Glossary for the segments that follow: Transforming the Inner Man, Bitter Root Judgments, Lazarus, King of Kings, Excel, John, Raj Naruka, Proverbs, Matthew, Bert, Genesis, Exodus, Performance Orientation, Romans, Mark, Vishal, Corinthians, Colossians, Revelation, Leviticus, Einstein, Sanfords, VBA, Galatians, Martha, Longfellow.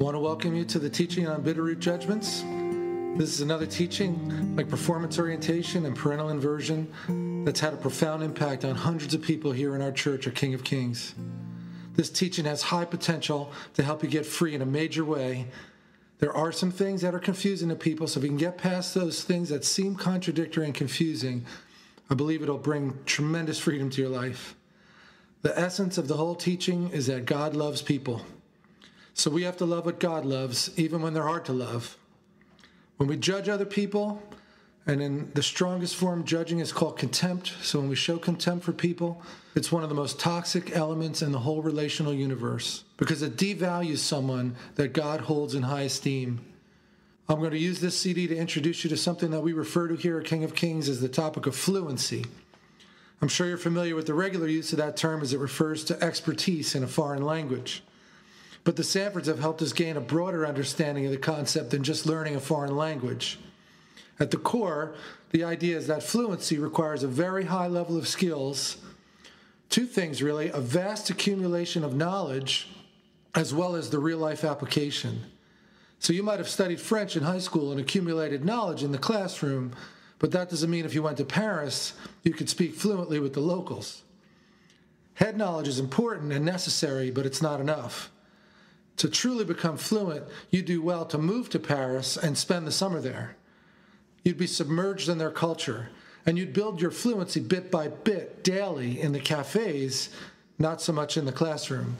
I want to welcome you to the teaching on Bitterroot Judgments. This is another teaching like performance orientation and parental inversion that's had a profound impact on hundreds of people here in our church at King of Kings. This teaching has high potential to help you get free in a major way. There are some things that are confusing to people, so if you can get past those things that seem contradictory and confusing, I believe it'll bring tremendous freedom to your life. The essence of the whole teaching is that God loves people. So we have to love what God loves, even when they're hard to love. When we judge other people, and in the strongest form, judging is called contempt. So when we show contempt for people, it's one of the most toxic elements in the whole relational universe because it devalues someone that God holds in high esteem. I'm going to use this CD to introduce you to something that we refer to here at King of Kings as the topic of fluency. I'm sure you're familiar with the regular use of that term as it refers to expertise in a foreign language. But the Sanfords have helped us gain a broader understanding of the concept than just learning a foreign language. At the core, the idea is that fluency requires a very high level of skills, two things really, a vast accumulation of knowledge, as well as the real-life application. So you might have studied French in high school and accumulated knowledge in the classroom, but that doesn't mean if you went to Paris, you could speak fluently with the locals. Head knowledge is important and necessary, but it's not enough. To truly become fluent, you do well to move to Paris and spend the summer there. You'd be submerged in their culture, and you'd build your fluency bit by bit daily in the cafes, not so much in the classroom.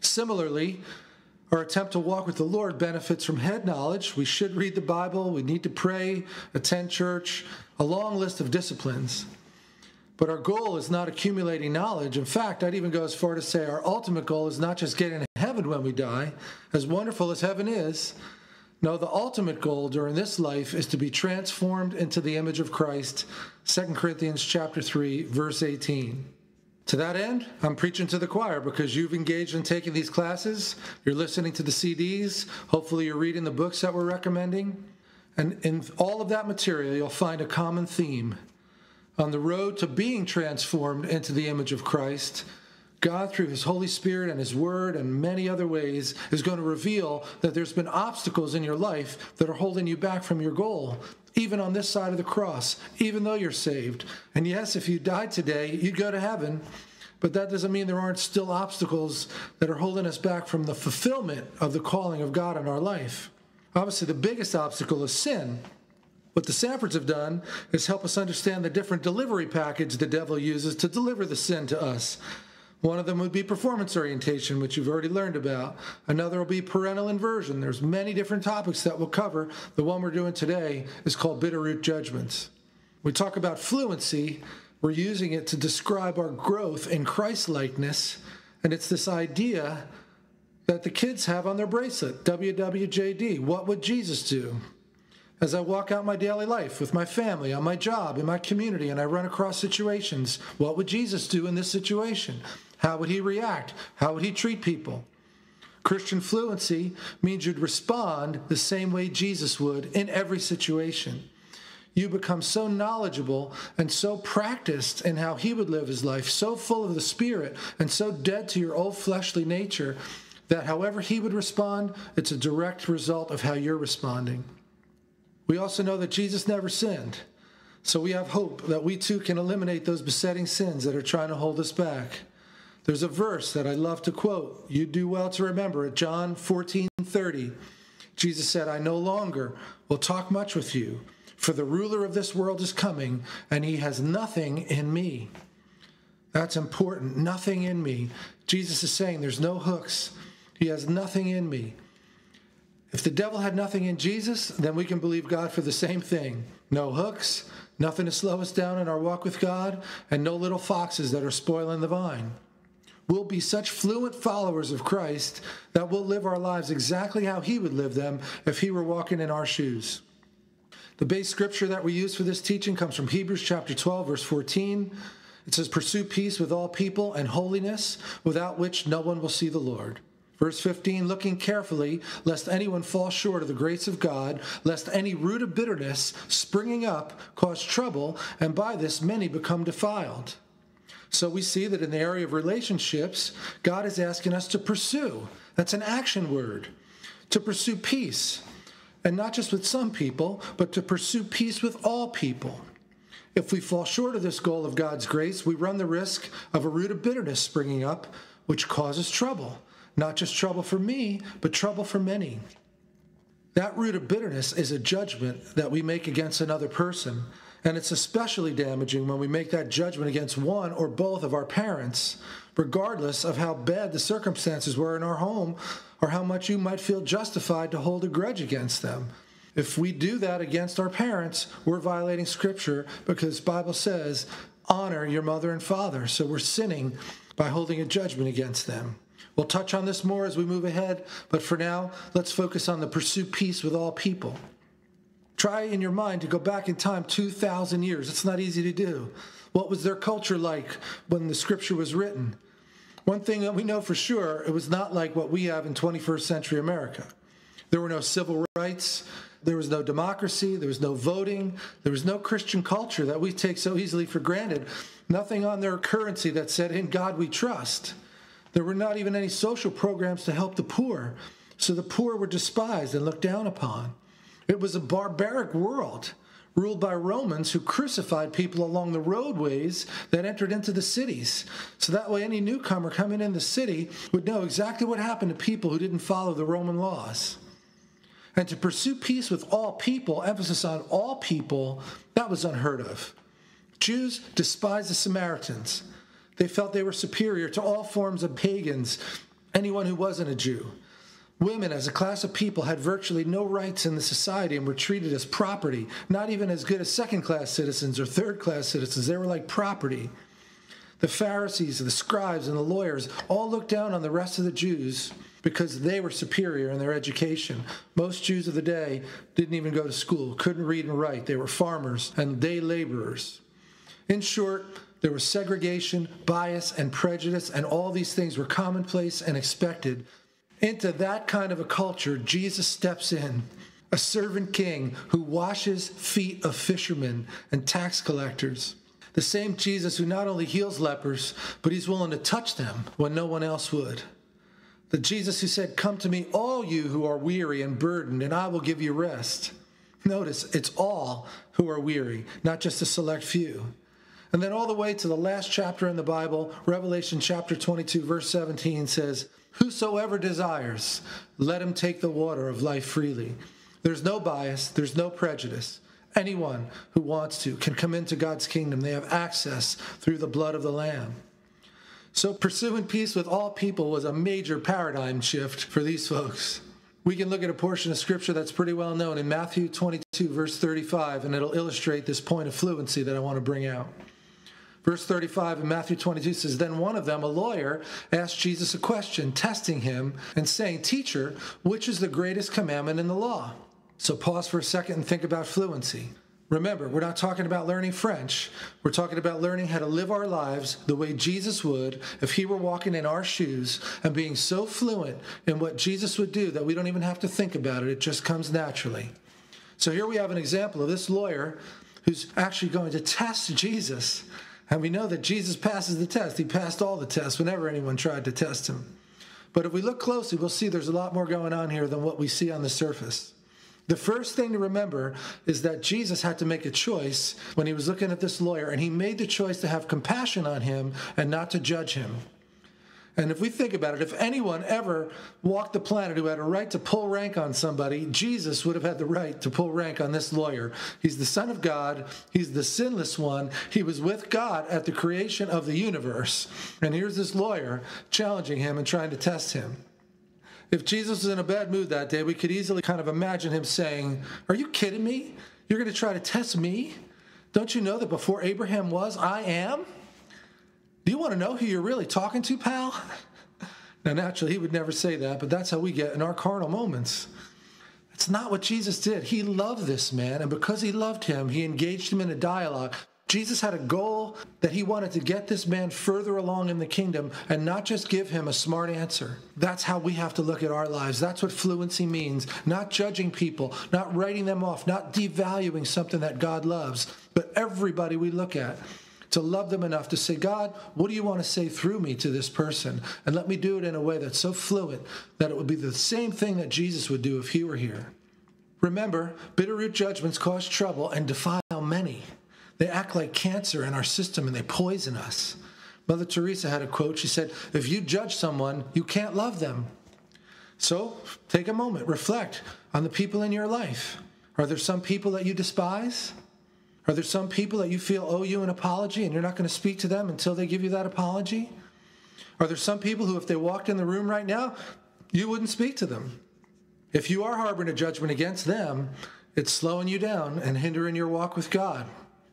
Similarly, our attempt to walk with the Lord benefits from head knowledge. We should read the Bible, we need to pray, attend church, a long list of disciplines. But our goal is not accumulating knowledge. In fact, I'd even go as far to say our ultimate goal is not just getting to heaven when we die, as wonderful as heaven is. No, the ultimate goal during this life is to be transformed into the image of Christ, 2 Corinthians chapter 3, verse 18. To that end, I'm preaching to the choir because you've engaged in taking these classes, you're listening to the CDs, hopefully you're reading the books that we're recommending, and in all of that material you'll find a common theme. On the road to being transformed into the image of Christ, God, through his Holy Spirit and his word and many other ways, is going to reveal that there's been obstacles in your life that are holding you back from your goal, even on this side of the cross, even though you're saved. And yes, if you died today, you'd go to heaven, but that doesn't mean there aren't still obstacles that are holding us back from the fulfillment of the calling of God in our life. Obviously, the biggest obstacle is sin. What the Sanfords have done is help us understand the different delivery package the devil uses to deliver the sin to us. One of them would be performance orientation, which you've already learned about. Another will be parental inversion. There's many different topics that we'll cover. The one we're doing today is called Bitterroot Judgments. We talk about fluency. We're using it to describe our growth in Christ-likeness, and it's this idea that the kids have on their bracelet, WWJD, what would Jesus do? As I walk out my daily life with my family, on my job, in my community, and I run across situations, what would Jesus do in this situation? How would he react? How would he treat people? Christian fluency means you'd respond the same way Jesus would in every situation. You become so knowledgeable and so practiced in how he would live his life, so full of the Spirit and so dead to your old fleshly nature that however he would respond, it's a direct result of how you're responding. We also know that Jesus never sinned, so we have hope that we too can eliminate those besetting sins that are trying to hold us back. There's a verse that I love to quote. You do well to remember it, John 14:30. Jesus said, I no longer will talk much with you, for the ruler of this world is coming, and he has nothing in me. That's important, nothing in me. Jesus is saying there's no hooks. He has nothing in me. If the devil had nothing in Jesus, then we can believe God for the same thing. No hooks, nothing to slow us down in our walk with God, and no little foxes that are spoiling the vine. We'll be such fluent followers of Christ that we'll live our lives exactly how he would live them if he were walking in our shoes. The base scripture that we use for this teaching comes from Hebrews chapter 12, verse 14. It says, pursue peace with all people and holiness, without which no one will see the Lord. Verse 15, looking carefully, lest anyone fall short of the grace of God, lest any root of bitterness springing up cause trouble, and by this many become defiled. So we see that in the area of relationships, God is asking us to pursue. That's an action word. to pursue peace, and not just with some people, but to pursue peace with all people. If we fall short of this goal of God's grace, we run the risk of a root of bitterness springing up, which causes trouble. Not just trouble for me, but trouble for many. That root of bitterness is a judgment that we make against another person, and it's especially damaging when we make that judgment against one or both of our parents, regardless of how bad the circumstances were in our home or how much you might feel justified to hold a grudge against them. If we do that against our parents, we're violating Scripture, because the Bible says, honor your mother and father. So we're sinning by holding a judgment against them. We'll touch on this more as we move ahead, but for now, let's focus on the pursue peace with all people. Try in your mind to go back in time 2,000 years. It's not easy to do. What was their culture like when the Scripture was written? One thing that we know for sure, it was not like what we have in 21st century America. There were no civil rights. There was no democracy. There was no voting. There was no Christian culture that we take so easily for granted. Nothing on their currency that said, in God we trust. There were not even any social programs to help the poor, so the poor were despised and looked down upon. It was a barbaric world ruled by Romans who crucified people along the roadways that entered into the cities. So that way any newcomer coming in the city would know exactly what happened to people who didn't follow the Roman laws. And to pursue peace with all people, emphasis on all people, that was unheard of. Jews despised the Samaritans. They felt they were superior to all forms of pagans, anyone who wasn't a Jew. Women, as a class of people, had virtually no rights in the society and were treated as property, not even as good as second-class citizens or third-class citizens. They were like property. The Pharisees, the scribes, and the lawyers all looked down on the rest of the Jews because they were superior in their education. Most Jews of the day didn't even go to school, couldn't read and write. They were farmers and day laborers. In short, there was segregation, bias, and prejudice, and all these things were commonplace and expected. Into that kind of a culture, Jesus steps in, a servant king who washes feet of fishermen and tax collectors. The same Jesus who not only heals lepers, but he's willing to touch them when no one else would. The Jesus who said, come to me, all you who are weary and burdened, and I will give you rest. Notice, it's all who are weary, not just a select few. And then all the way to the last chapter in the Bible, Revelation chapter 22, verse 17 says, whosoever desires, let him take the water of life freely. There's no bias. There's no prejudice. Anyone who wants to can come into God's kingdom. They have access through the blood of the Lamb. So pursuing peace with all people was a major paradigm shift for these folks. We can look at a portion of Scripture that's pretty well known in Matthew 22, verse 35, and it'll illustrate this point of fluency that I want to bring out. Verse 35 in Matthew 22 says, then one of them, a lawyer, asked Jesus a question, testing him and saying, teacher, which is the greatest commandment in the law? So pause for a second and think about fluency. Remember, we're not talking about learning French. We're talking about learning how to live our lives the way Jesus would if he were walking in our shoes, and being so fluent in what Jesus would do that we don't even have to think about it. It just comes naturally. So here we have an example of this lawyer who's actually going to test Jesus. And we know that Jesus passes the test. He passed all the tests whenever anyone tried to test him. But if we look closely, we'll see there's a lot more going on here than what we see on the surface. The first thing to remember is that Jesus had to make a choice when he was looking at this lawyer, and he made the choice to have compassion on him and not to judge him. And if we think about it, if anyone ever walked the planet who had a right to pull rank on somebody, Jesus would have had the right to pull rank on this lawyer. He's the Son of God. He's the sinless one. He was with God at the creation of the universe. And here's this lawyer challenging him and trying to test him. If Jesus was in a bad mood that day, we could easily kind of imagine him saying, are you kidding me? You're going to try to test me? Don't you know that before Abraham was, I am? Do you want to know who you're really talking to, pal? Now, naturally, he would never say that, but that's how we get in our carnal moments. That's not what Jesus did. He loved this man, and because he loved him, he engaged him in a dialogue. Jesus had a goal that he wanted to get this man further along in the kingdom and not just give him a smart answer. That's how we have to look at our lives. That's what fluency means. Not judging people, not writing them off, not devaluing something that God loves, but everybody we look at. to love them enough to say, God, what do you want to say through me to this person? And let me do it in a way that's so fluent that it would be the same thing that Jesus would do if he were here. Remember, bitter-root judgments cause trouble and defile many. They act like cancer in our system and they poison us. Mother Teresa had a quote. She said, if you judge someone, you can't love them. So take a moment, reflect on the people in your life. Are there some people that you despise? Are there some people that you feel owe you an apology and you're not going to speak to them until they give you that apology? Are there some people who, if they walked in the room right now, you wouldn't speak to them? If you are harboring a judgment against them, it's slowing you down and hindering your walk with God.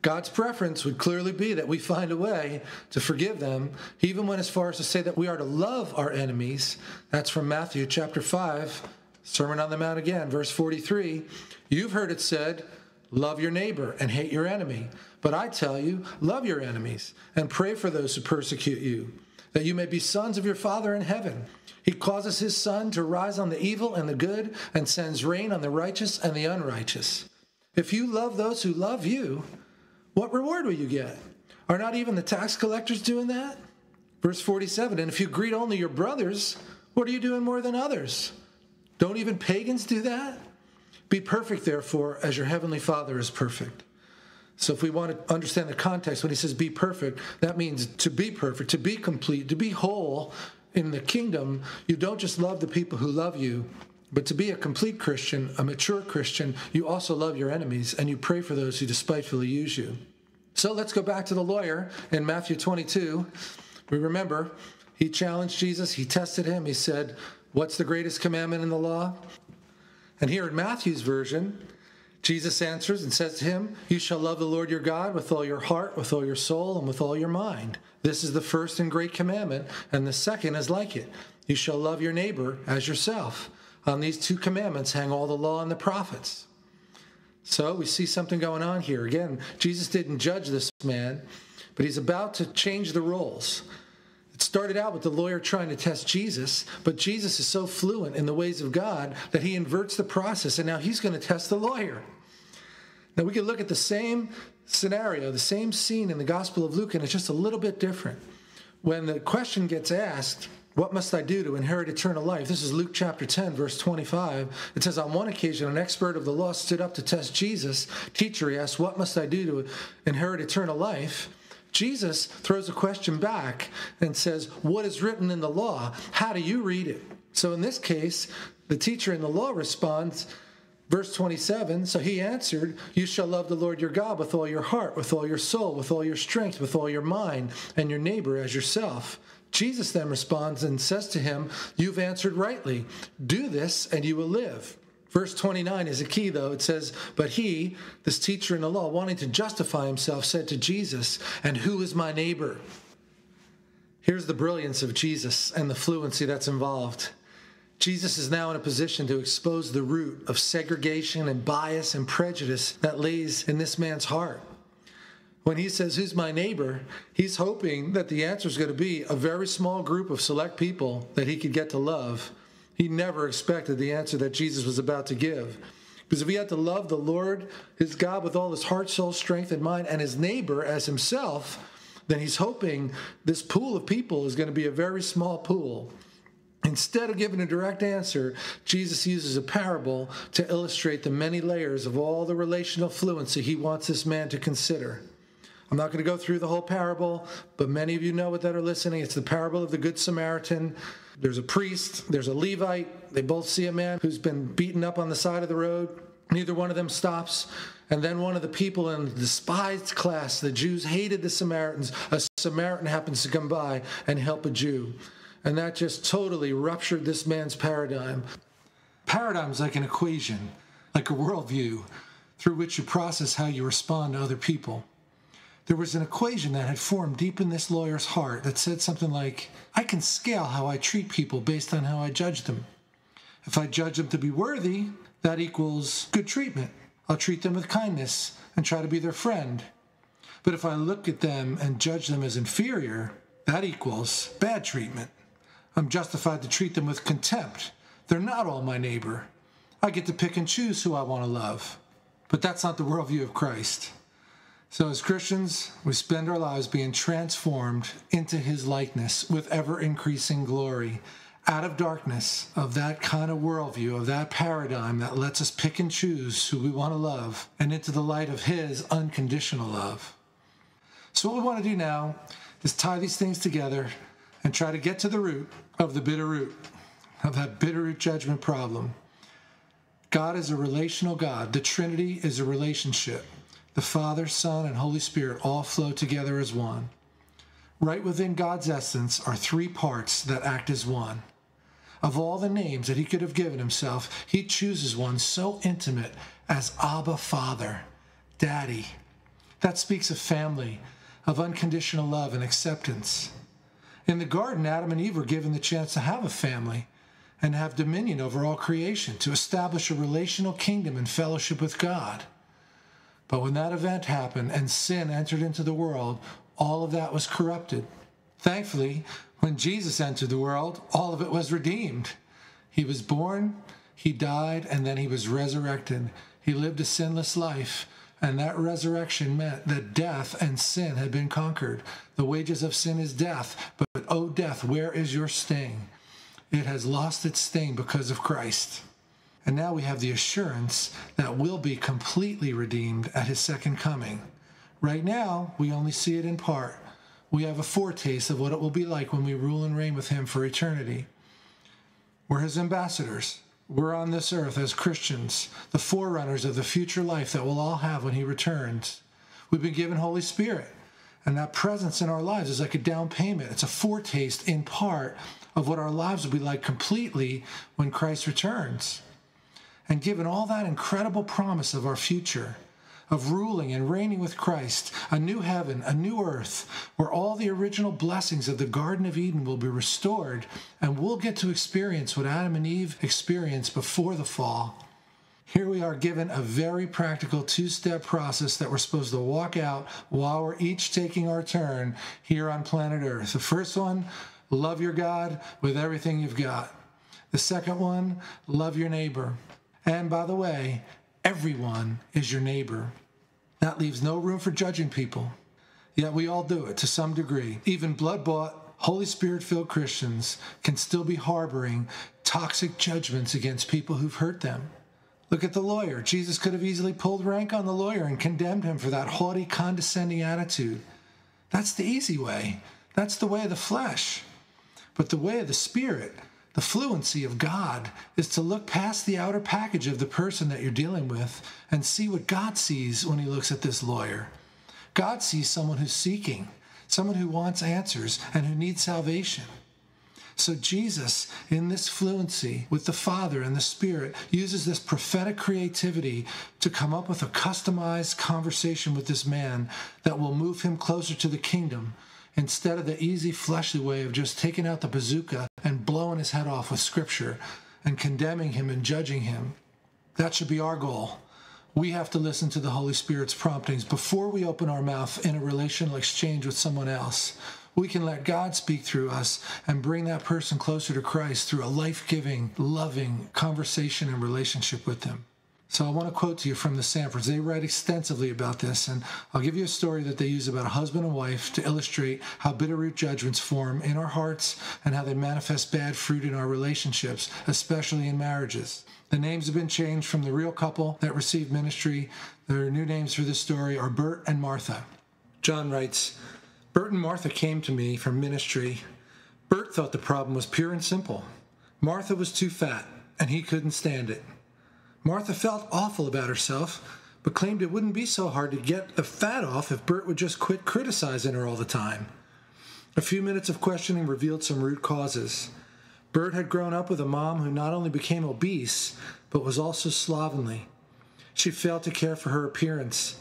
God's preference would clearly be that we find a way to forgive them. He even went as far as to say that we are to love our enemies. That's from Matthew chapter 5, Sermon on the Mount again, verse 43. You've heard it said, love your neighbor and hate your enemy. But I tell you, love your enemies and pray for those who persecute you, that you may be sons of your Father in heaven. He causes his sun to rise on the evil and the good and sends rain on the righteous and the unrighteous. If you love those who love you, what reward will you get? Are not even the tax collectors doing that? Verse 47, and if you greet only your brothers, what are you doing more than others? Don't even pagans do that? Be perfect, therefore, as your heavenly Father is perfect. So if we want to understand the context, when he says be perfect, that means to be perfect, to be complete, to be whole in the kingdom. You don't just love the people who love you, but to be a complete Christian, a mature Christian, you also love your enemies and you pray for those who despitefully use you. So let's go back to the lawyer in Matthew 22. We remember he challenged Jesus. He tested him. He said, what's the greatest commandment in the law? And here in Matthew's version, Jesus answers and says to him, you shall love the Lord your God with all your heart, with all your soul, and with all your mind. This is the first and great commandment, and the second is like it. You shall love your neighbor as yourself. On these two commandments hang all the law and the prophets. So we see something going on here. Again, Jesus didn't judge this man, but he's about to change the roles. It started out with the lawyer trying to test Jesus, but Jesus is so fluent in the ways of God that he inverts the process, and now he's going to test the lawyer. Now we can look at the same scenario, the same scene in the Gospel of Luke, and it's just a little bit different. When the question gets asked, what must I do to inherit eternal life? This is Luke chapter 10, verse 25. It says, on one occasion, an expert of the law stood up to test Jesus. Teacher, he asked, what must I do to inherit eternal life? Jesus throws a question back and says, what is written in the law? How do you read it? So in this case, the teacher in the law responds, verse 27, so he answered, you shall love the Lord your God with all your heart, with all your soul, with all your strength, with all your mind, and your neighbor as yourself. Jesus then responds and says to him, you've answered rightly. Do this and you will live. Verse 29 is a key, though. It says, but he, this teacher in the law, wanting to justify himself, said to Jesus, and who is my neighbor? Here's the brilliance of Jesus and the fluency that's involved. Jesus is now in a position to expose the root of segregation and bias and prejudice that lays in this man's heart. When he says, who's my neighbor, he's hoping that the answer is going to be a very small group of select people that he could get to love. He never expected the answer that Jesus was about to give. Because if he had to love the Lord, his God, with all his heart, soul, strength, and mind, and his neighbor as himself, then he's hoping this pool of people is going to be a very small pool. Instead of giving a direct answer, Jesus uses a parable to illustrate the many layers of all the relational fluency he wants this man to consider. I'm not going to go through the whole parable, but many of you know it that are listening. It's the parable of the Good Samaritan. There's a priest, there's a Levite. They both see a man who's been beaten up on the side of the road. Neither one of them stops. And then one of the people in the despised class, the Jews, hated the Samaritans. A Samaritan happens to come by and help a Jew. And that just totally ruptured this man's paradigm. Paradigm's like an equation, like a worldview, through which you process how you respond to other people. There was an equation that had formed deep in this lawyer's heart that said something like, I can scale how I treat people based on how I judge them. If I judge them to be worthy, that equals good treatment. I'll treat them with kindness and try to be their friend. But if I look at them and judge them as inferior, that equals bad treatment. I'm justified to treat them with contempt. They're not all my neighbor. I get to pick and choose who I want to love. But that's not the worldview of Christ. So as Christians, we spend our lives being transformed into his likeness with ever-increasing glory, out of darkness, of that kind of worldview, of that paradigm that lets us pick and choose who we want to love, and into the light of his unconditional love. So what we want to do now is tie these things together and try to get to the root of the bitter root, of that bitter root judgment problem. God is a relational God. The Trinity is a relationship. The Father, Son, and Holy Spirit all flow together as one. Right within God's essence are three parts that act as one. Of all the names that he could have given himself, he chooses one so intimate as Abba, Father, Daddy. That speaks of family, of unconditional love and acceptance. In the garden, Adam and Eve were given the chance to have a family and have dominion over all creation, to establish a relational kingdom and fellowship with God. But when that event happened and sin entered into the world, all of that was corrupted. Thankfully, when Jesus entered the world, all of it was redeemed. He was born, he died, and then he was resurrected. He lived a sinless life, and that resurrection meant that death and sin had been conquered. The wages of sin is death, but oh death, where is your sting? It has lost its sting because of Christ. And now we have the assurance that we'll be completely redeemed at his second coming. Right now, we only see it in part. We have a foretaste of what it will be like when we rule and reign with him for eternity. We're his ambassadors. We're on this earth as Christians, the forerunners of the future life that we'll all have when he returns. We've been given Holy Spirit, and that presence in our lives is like a down payment. It's a foretaste in part of what our lives will be like completely when Christ returns. And given all that incredible promise of our future, of ruling and reigning with Christ, a new heaven, a new earth, where all the original blessings of the Garden of Eden will be restored, and we'll get to experience what Adam and Eve experienced before the fall. Here we are given a very practical two-step process that we're supposed to walk out while we're each taking our turn here on planet Earth. The first one, love your God with everything you've got. The second one, love your neighbor. And by the way, everyone is your neighbor. That leaves no room for judging people. Yet we all do it to some degree. Even blood-bought, Holy Spirit-filled Christians can still be harboring toxic judgments against people who've hurt them. Look at the lawyer. Jesus could have easily pulled rank on the lawyer and condemned him for that haughty, condescending attitude. That's the easy way. That's the way of the flesh. But the way of the Spirit, the fluency of God, is to look past the outer package of the person that you're dealing with and see what God sees when he looks at this lawyer. God sees someone who's seeking, someone who wants answers and who needs salvation. So Jesus, in this fluency with the Father and the Spirit, uses this prophetic creativity to come up with a customized conversation with this man that will move him closer to the kingdom, instead of the easy fleshly way of just taking out the bazooka and blowing his head off with scripture and condemning him and judging him. That should be our goal. We have to listen to the Holy Spirit's promptings before we open our mouth in a relational exchange with someone else. We can let God speak through us and bring that person closer to Christ through a life-giving, loving conversation and relationship with them. So I want to quote to you from the Sanfords. They write extensively about this, and I'll give you a story that they use about a husband and wife to illustrate how bitter root judgments form in our hearts and how they manifest bad fruit in our relationships, especially in marriages. The names have been changed from the real couple that received ministry. Their new names for this story are Bert and Martha. John writes, "Bert and Martha came to me for ministry. Bert thought the problem was pure and simple. Martha was too fat, and he couldn't stand it. Martha felt awful about herself, but claimed it wouldn't be so hard to get the fat off if Bert would just quit criticizing her all the time. A few minutes of questioning revealed some root causes. Bert had grown up with a mom who not only became obese, but was also slovenly. She failed to care for her appearance.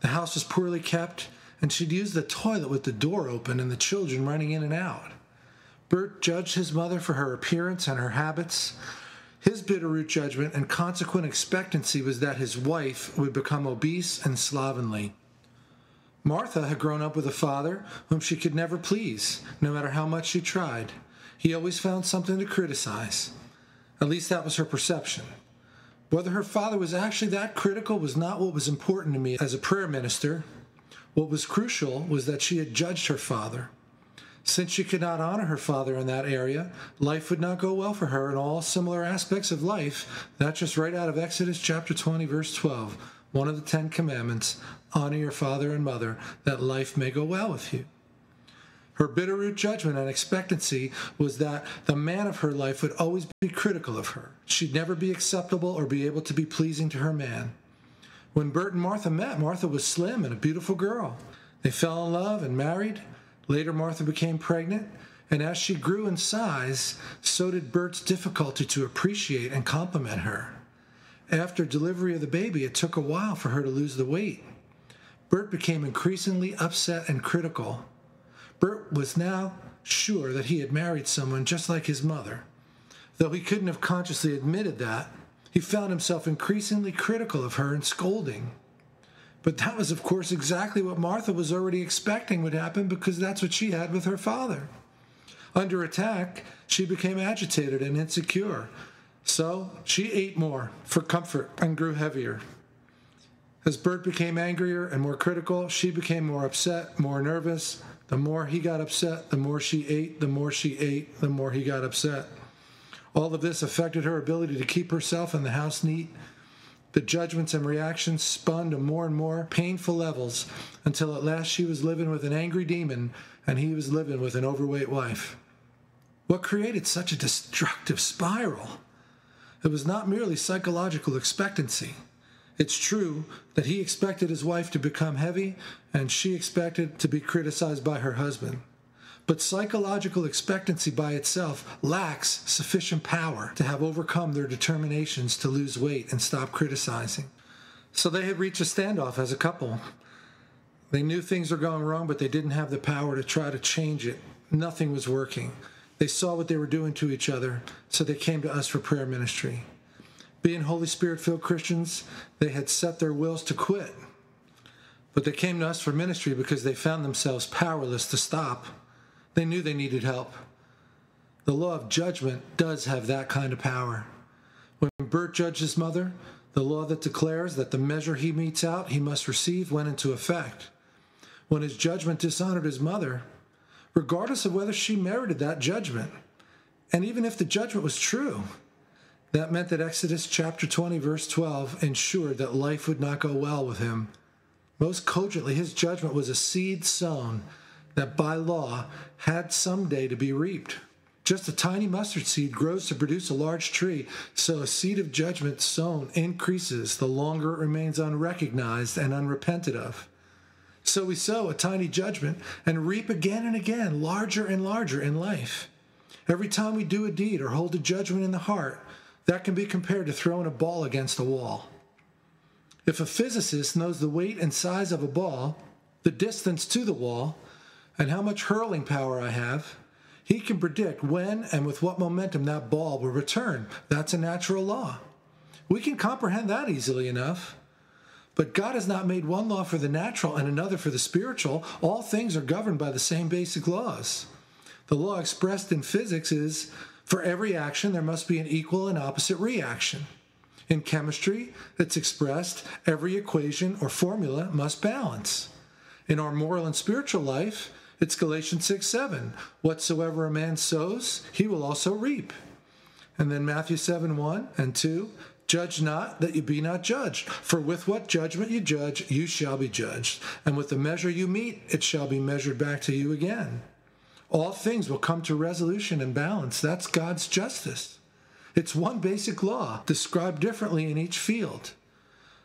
The house was poorly kept, and she'd used the toilet with the door open and the children running in and out. Bert judged his mother for her appearance and her habits. His bitter root judgment and consequent expectancy was that his wife would become obese and slovenly. Martha had grown up with a father whom she could never please, no matter how much she tried. He always found something to criticize. At least that was her perception. Whether her father was actually that critical was not what was important to me as a prayer minister. What was crucial was that she had judged her father. Since she could not honor her father in that area, life would not go well for her in all similar aspects of life. That's just right out of Exodus chapter 20, verse 12, one of the 10 commandments, honor your father and mother, that life may go well with you. Her bitterroot judgment and expectancy was that the man of her life would always be critical of her. She'd never be acceptable or be able to be pleasing to her man. When Bert and Martha met, Martha was slim and a beautiful girl. They fell in love and married. Later, Martha became pregnant, and as she grew in size, so did Bert's difficulty to appreciate and compliment her. After delivery of the baby, it took a while for her to lose the weight. Bert became increasingly upset and critical. Bert was now sure that he had married someone just like his mother. Though he couldn't have consciously admitted that, he found himself increasingly critical of her and scolding. But that was, of course, exactly what Martha was already expecting would happen because that's what she had with her father. Under attack, she became agitated and insecure. So she ate more for comfort and grew heavier. As Bert became angrier and more critical, she became more upset, more nervous. The more he got upset, the more she ate, the more she ate, the more he got upset. All of this affected her ability to keep herself and the house neat. The judgments and reactions spun to more and more painful levels until at last she was living with an angry demon and he was living with an overweight wife. What created such a destructive spiral? It was not merely psychological expectancy. It's true that he expected his wife to become heavy and she expected to be criticized by her husband. But psychological expectancy by itself lacks sufficient power to have overcome their determinations to lose weight and stop criticizing. So they had reached a standoff as a couple. They knew things were going wrong, but they didn't have the power to try to change it. Nothing was working. They saw what they were doing to each other, so they came to us for prayer ministry. Being Holy Spirit-filled Christians, they had set their wills to quit. But they came to us for ministry because they found themselves powerless to stop. They knew they needed help. The law of judgment does have that kind of power. When Bert judged his mother, the law that declares that the measure he metes out, he must receive, went into effect. When his judgment dishonored his mother, regardless of whether she merited that judgment, and even if the judgment was true, that meant that Exodus chapter 20, verse 12, ensured that life would not go well with him. Most cogently, his judgment was a seed sown that by law had someday to be reaped. Just a tiny mustard seed grows to produce a large tree, so a seed of judgment sown increases the longer it remains unrecognized and unrepented of. So we sow a tiny judgment and reap again and again, larger and larger in life. Every time we do a deed or hold a judgment in the heart, that can be compared to throwing a ball against a wall. If a physicist knows the weight and size of a ball, the distance to the wall, and how much hurling power I have, he can predict when and with what momentum that ball will return. That's a natural law. We can comprehend that easily enough. But God has not made one law for the natural and another for the spiritual. All things are governed by the same basic laws. The law expressed in physics is, for every action, there must be an equal and opposite reaction. In chemistry, it's expressed, every equation or formula must balance. In our moral and spiritual life, it's Galatians 6:7. Whatsoever a man sows, he will also reap. And then Matthew 7:1 and 2. Judge not, that you be not judged. For with what judgment you judge, you shall be judged. And with the measure you mete, it shall be measured back to you again. All things will come to resolution and balance. That's God's justice. It's one basic law, described differently in each field.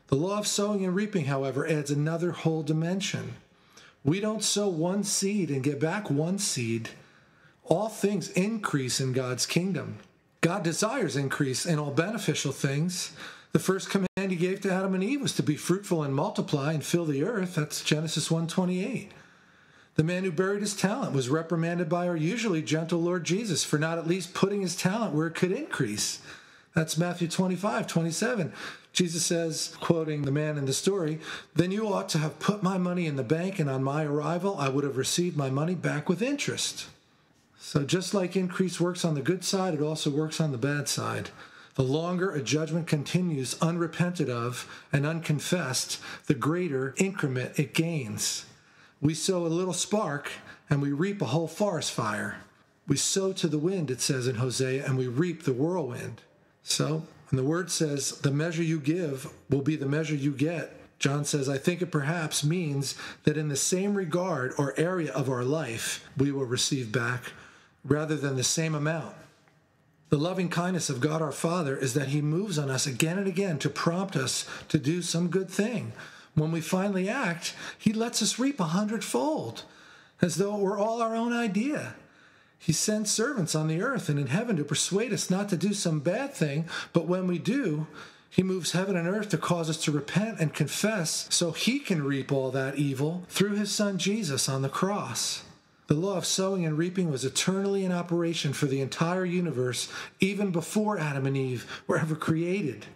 The law of sowing and reaping, however, adds another whole dimension. We don't sow one seed and get back one seed. All things increase in God's kingdom. God desires increase in all beneficial things. The first command he gave to Adam and Eve was to be fruitful and multiply and fill the earth. That's Genesis 1:28. The man who buried his talent was reprimanded by our usually gentle Lord Jesus for not at least putting his talent where it could increase. That's Matthew 25:27. Jesus says, quoting the man in the story, "Then you ought to have put my money in the bank, and on my arrival I would have received my money back with interest." So just like increase works on the good side, it also works on the bad side. The longer a judgment continues unrepented of and unconfessed, the greater increment it gains. We sow a little spark, and we reap a whole forest fire. We sow to the wind, it says in Hosea, and we reap the whirlwind. So, and the word says, the measure you give will be the measure you get. John says, I think it perhaps means that in the same regard or area of our life, we will receive back rather than the same amount. The loving kindness of God our Father is that he moves on us again and again to prompt us to do some good thing. When we finally act, he lets us reap 100-fold, as though it were all our own idea. He sends servants on the earth and in heaven to persuade us not to do some bad thing, but when we do, he moves heaven and earth to cause us to repent and confess so he can reap all that evil through his son Jesus on the cross. The law of sowing and reaping was eternally in operation for the entire universe, even before Adam and Eve were ever created.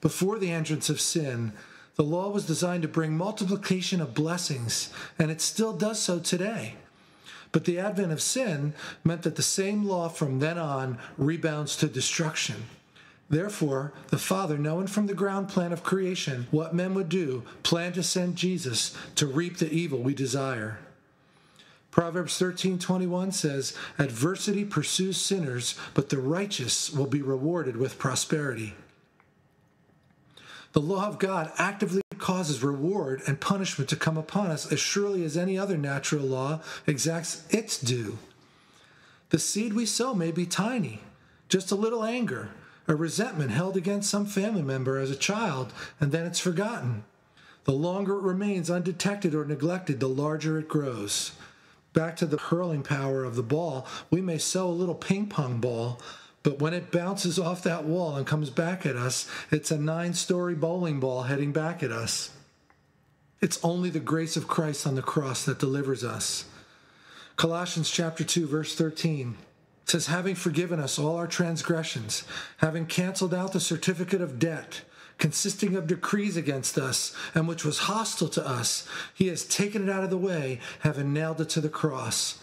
Before the entrance of sin, the law was designed to bring multiplication of blessings, and it still does so today. But the advent of sin meant that the same law from then on rebounds to destruction. Therefore, the Father, knowing from the ground plan of creation what men would do, planned to send Jesus to reap the evil we desire. Proverbs 13:21 says, adversity pursues sinners, but the righteous will be rewarded with prosperity. The law of God actively causes reward and punishment to come upon us as surely as any other natural law exacts its due. The seed we sow may be tiny, just a little anger, a resentment held against some family member as a child, and then it's forgotten. The longer it remains undetected or neglected, the larger it grows. Back to the hurling power of the ball, we may sow a little ping pong ball, but when it bounces off that wall and comes back at us, it's a 9-story bowling ball heading back at us. It's only the grace of Christ on the cross that delivers us. Colossians chapter 2, verse 13 says, having forgiven us all our transgressions, having canceled out the certificate of debt, consisting of decrees against us, and which was hostile to us, he has taken it out of the way, having nailed it to the cross.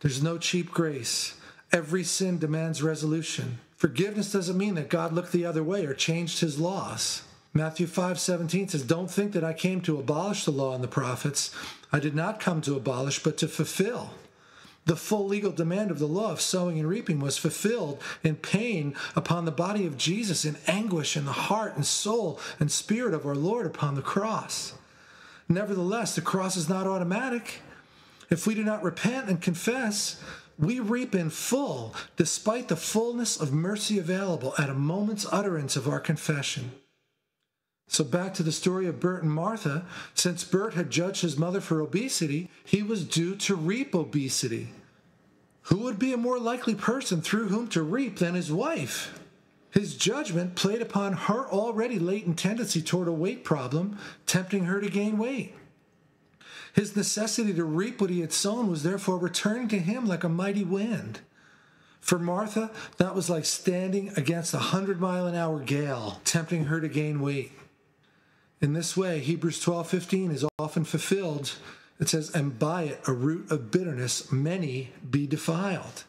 There's no cheap grace. Every sin demands resolution. Forgiveness doesn't mean that God looked the other way or changed his laws. Matthew 5:17 says, don't think that I came to abolish the law and the prophets. I did not come to abolish, but to fulfill. The full legal demand of the law of sowing and reaping was fulfilled in pain upon the body of Jesus, in anguish in the heart and soul and spirit of our Lord upon the cross. Nevertheless, the cross is not automatic. If we do not repent and confess, we reap in full, despite the fullness of mercy available at a moment's utterance of our confession. So back to the story of Bert and Martha. Since Bert had judged his mother for obesity, he was due to reap obesity. Who would be a more likely person through whom to reap than his wife? His judgment played upon her already latent tendency toward a weight problem, tempting her to gain weight. His necessity to reap what he had sown was therefore returning to him like a mighty wind. For Martha, that was like standing against a 100-mile-an-hour gale, tempting her to gain weight. In this way, Hebrews 12:15 is often fulfilled. It says, and by it, a root of bitterness, many be defiled.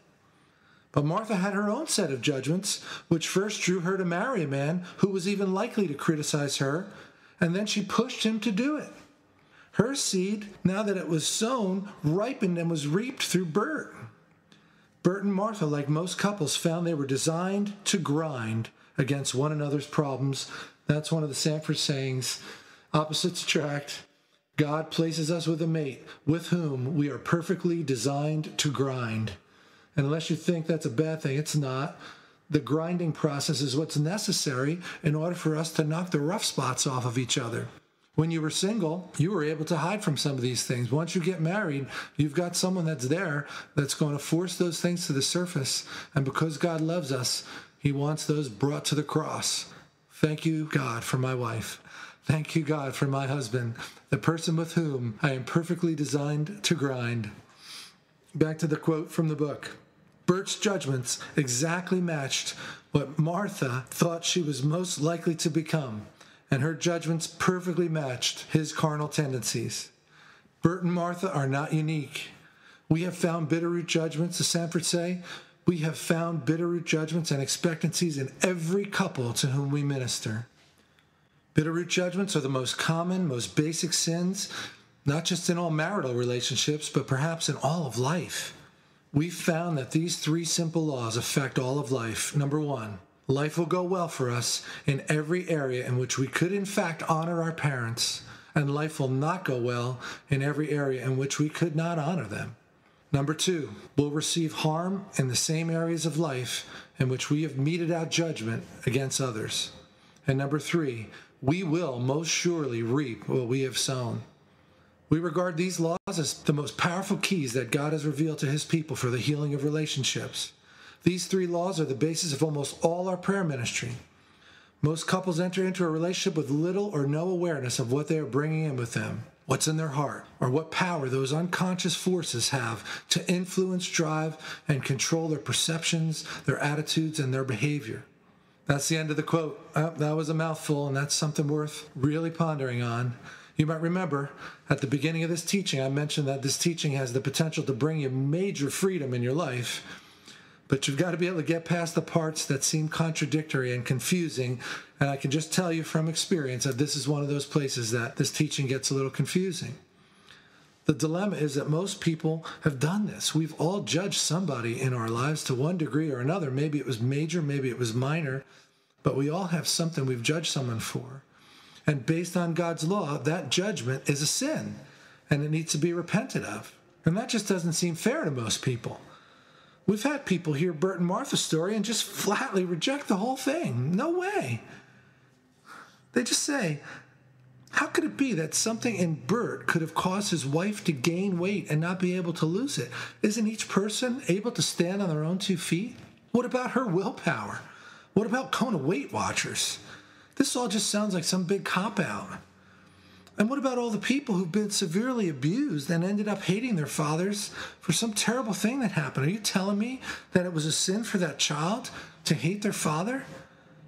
But Martha had her own set of judgments, which first drew her to marry a man who was even likely to criticize her, and then she pushed him to do it. Her seed, now that it was sown, ripened and was reaped through Bert. Bert and Martha, like most couples, found they were designed to grind against one another's problems. That's one of the Sanfords sayings, opposites attract. God places us with a mate with whom we are perfectly designed to grind. And unless you think that's a bad thing, it's not. The grinding process is what's necessary in order for us to knock the rough spots off of each other. When you were single, you were able to hide from some of these things. Once you get married, you've got someone that's there that's going to force those things to the surface. And because God loves us, he wants those brought to the cross. Thank you, God, for my wife. Thank you, God, for my husband, the person with whom I am perfectly designed to grind. Back to the quote from the book. Bert's judgments exactly matched what Martha thought she was most likely to become, and her judgments perfectly matched his carnal tendencies. Bert and Martha are not unique. We have found bitterroot judgments, the Sanfords say. We have found bitterroot judgments and expectancies in every couple to whom we minister. Bitterroot judgments are the most common, most basic sins not just in all marital relationships, but perhaps in all of life. We've found that these three simple laws affect all of life. Number one, life will go well for us in every area in which we could, in fact, honor our parents, and life will not go well in every area in which we could not honor them. Number two, we'll receive harm in the same areas of life in which we have meted out judgment against others. And number three, we will most surely reap what we have sown. We regard these laws as the most powerful keys that God has revealed to his people for the healing of relationships. These three laws are the basis of almost all our prayer ministry. Most couples enter into a relationship with little or no awareness of what they are bringing in with them, what's in their heart, or what power those unconscious forces have to influence, drive, and control their perceptions, their attitudes, and their behavior. That's the end of the quote. That was a mouthful, and that's something worth really pondering on. You might remember at the beginning of this teaching, I mentioned that this teaching has the potential to bring you major freedom in your life, but you've got to be able to get past the parts that seem contradictory and confusing. And I can just tell you from experience that this is one of those places that this teaching gets a little confusing. The dilemma is that most people have done this. We've all judged somebody in our lives to one degree or another. Maybe it was major, maybe it was minor, but we all have something we've judged someone for. And based on God's law, that judgment is a sin, and it needs to be repented of. And that just doesn't seem fair to most people. We've had people hear Bert and Martha's story and just flatly reject the whole thing. No way. They just say, how could it be that something in Bert could have caused his wife to gain weight and not be able to lose it? Isn't each person able to stand on their own two feet? What about her willpower? What about Kona Weight Watchers? This all just sounds like some big cop-out. And what about all the people who've been severely abused and ended up hating their fathers for some terrible thing that happened? Are you telling me that it was a sin for that child to hate their father?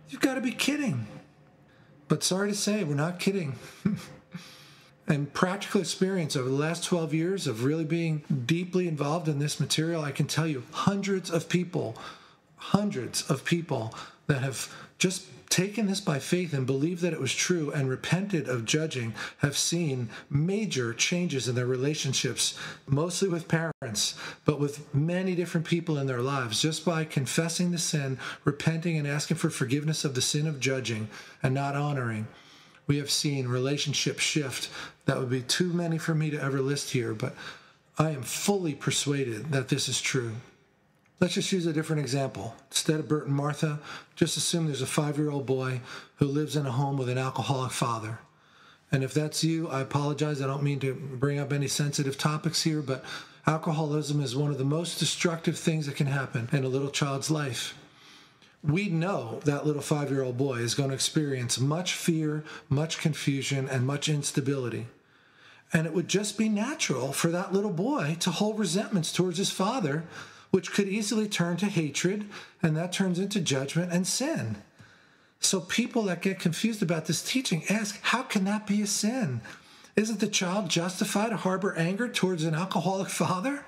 You've got to be kidding. But sorry to say, we're not kidding. And practical experience over the last 12 years of really being deeply involved in this material, I can tell you hundreds of people that have just taken this by faith and believed that it was true and repented of judging have seen major changes in their relationships, mostly with parents, but with many different people in their lives, just by confessing the sin, repenting, and asking for forgiveness of the sin of judging and not honoring. We have seen relationships shift. That would be too many for me to ever list here, but I am fully persuaded that this is true. Let's just use a different example. Instead of Bert and Martha, just assume there's a 5-year-old boy who lives in a home with an alcoholic father. And if that's you, I apologize. I don't mean to bring up any sensitive topics here, but alcoholism is one of the most destructive things that can happen in a little child's life. We know that little 5-year-old boy is going to experience much fear, much confusion, and much instability. And it would just be natural for that little boy to hold resentments towards his father, which could easily turn to hatred, and that turns into judgment and sin. So people that get confused about this teaching ask, how can that be a sin? Isn't the child justified to harbor anger towards an alcoholic father?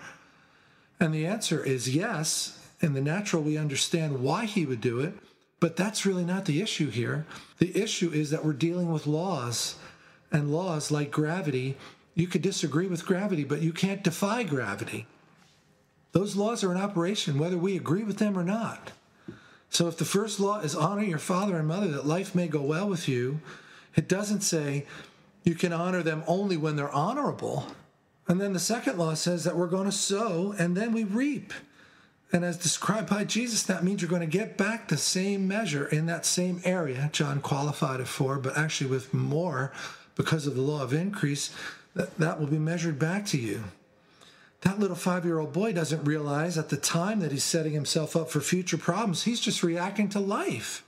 And the answer is yes. In the natural, we understand why he would do it, but that's really not the issue here. The issue is that we're dealing with laws, and laws like gravity. You could disagree with gravity, but you can't defy gravity. Those laws are in operation whether we agree with them or not. So if the first law is honor your father and mother that life may go well with you, it doesn't say you can honor them only when they're honorable. And then the second law says that we're going to sow and then we reap. And as described by Jesus, that means you're going to get back the same measure in that same area. John qualified it for, but actually with more because of the law of increase, that will be measured back to you. That little 5-year-old boy doesn't realize at the time that he's setting himself up for future problems. He's just reacting to life.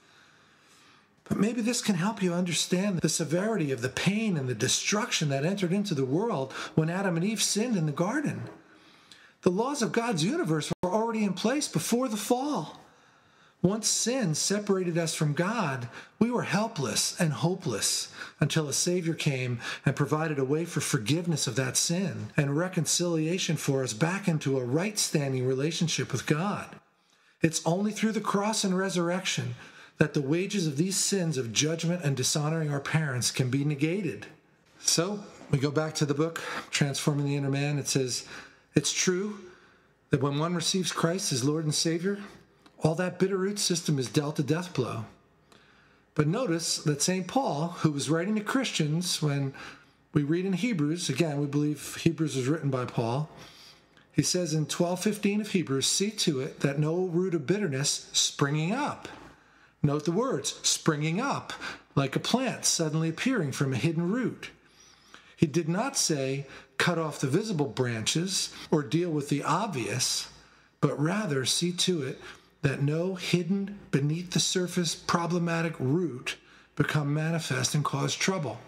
But maybe this can help you understand the severity of the pain and the destruction that entered into the world when Adam and Eve sinned in the garden. The laws of God's universe were already in place before the fall. Once sin separated us from God, we were helpless and hopeless until a Savior came and provided a way for forgiveness of that sin and reconciliation for us back into a right-standing relationship with God. It's only through the cross and resurrection that the wages of these sins of judgment and dishonoring our parents can be negated. So We go back to the book, Transforming the Inner Man. It says, it's true that when one receives Christ as Lord and Savior, all that bitter root system is dealt a death blow. But notice that St. Paul, who was writing to Christians, when we read in Hebrews, again, we believe Hebrews was written by Paul, he says in 12:15 of Hebrews, see to it that no root of bitterness springing up. Note the words, springing up, like a plant suddenly appearing from a hidden root. He did not say, cut off the visible branches or deal with the obvious, but rather see to it that no hidden, beneath the surface, problematic root become manifest and cause trouble.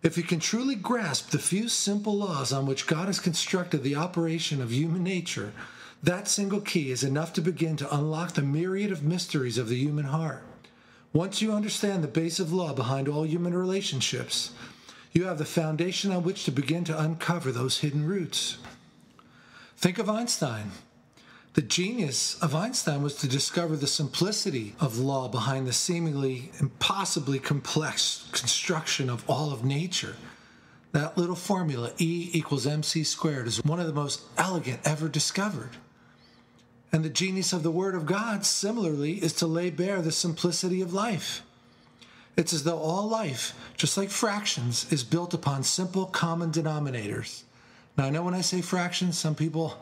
If you can truly grasp the few simple laws on which God has constructed the operation of human nature, that single key is enough to begin to unlock the myriad of mysteries of the human heart. Once you understand the base of law behind all human relationships, you have the foundation on which to begin to uncover those hidden roots. Think of Einstein. The genius of Einstein was to discover the simplicity of law behind the seemingly impossibly complex construction of all of nature. That little formula, E=mc², is one of the most elegant ever discovered. And the genius of the Word of God, similarly, is to lay bare the simplicity of life. It's as though all life, just like fractions, is built upon simple common denominators. Now, I know when I say fractions, some people